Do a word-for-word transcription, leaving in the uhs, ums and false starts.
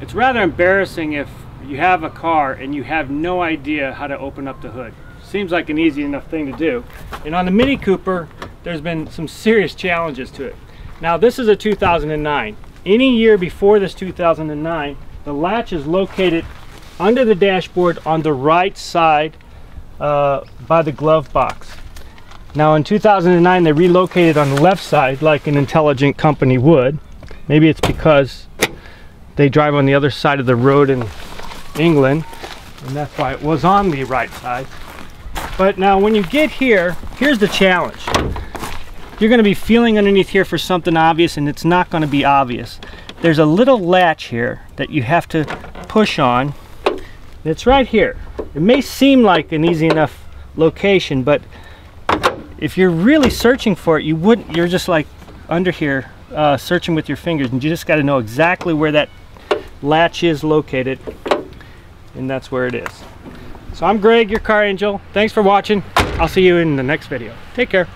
It's rather embarrassing if you have a car and you have no idea how to open up the hood. Seems like an easy enough thing to do. And on the Mini Cooper, there's been some serious challenges to it. Now this is a two thousand nine. Any year before this two thousand nine, the latch is located under the dashboard on the right side uh, by the glove box. Now in two thousand nine, they relocated on the left side like an intelligent company would. Maybe it's because they drive on the other side of the road in England, and that's why it was on the right side. But now when you get here, here's the challenge. You're going to be feeling underneath here for something obvious, and it's not going to be obvious. There's a little latch here that you have to push on. It's right here. It may seem like an easy enough location, but if you're really searching for it, you wouldn't. You're just like under here uh, searching with your fingers, and you just got to know exactly where that latch is located, and that's where it is. So I'm Greg, your car angel. Thanks for watching. I'll see you in the next video. Take care.